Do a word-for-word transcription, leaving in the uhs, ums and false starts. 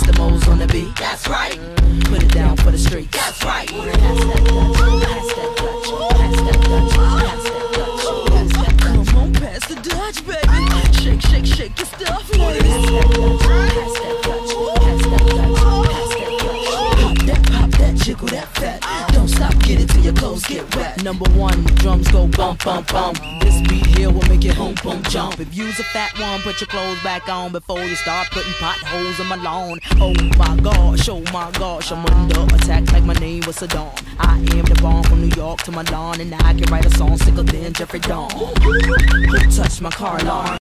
Mister Mo's on the beat. That's right. Put it down for the street. That's right. Pass that Dutch, pass that Dutch, pass that Dutch, pass that Dutch, pass that Dutch. Come on, pass the Dutch, baby. Shake, shake, shake your stuff, ladies. Pass that Dutch, pass that Dutch, pass that Dutch, pass that Dutch. Pop that, pop that, jiggle that fat. Don't stop, get it till your clothes get wet. Number one, drums go bump, bump, bump. This beat here will make your home bump jump. If you's a fat one, put your clothes back on before you start putting potholes in my lawn. Oh my gosh, oh my gosh, I'm under attack like my name was Saddam. I am the bomb from New York to Milan, and I can write a song sicker than Jeffrey Dawn. Who touched my car alarm?